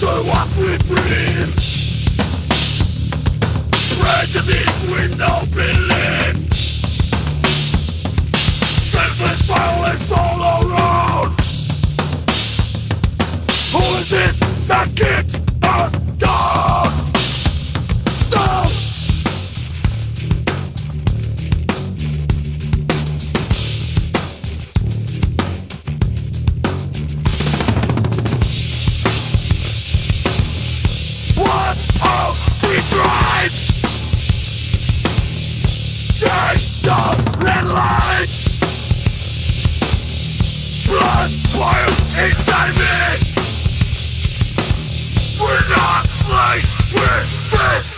So what we breathe, prejudice we now believe, senseless violence all around. Who is it that keeps us down? Down. Chase the red lights. Blood boils inside me. We're not slaves, we're free.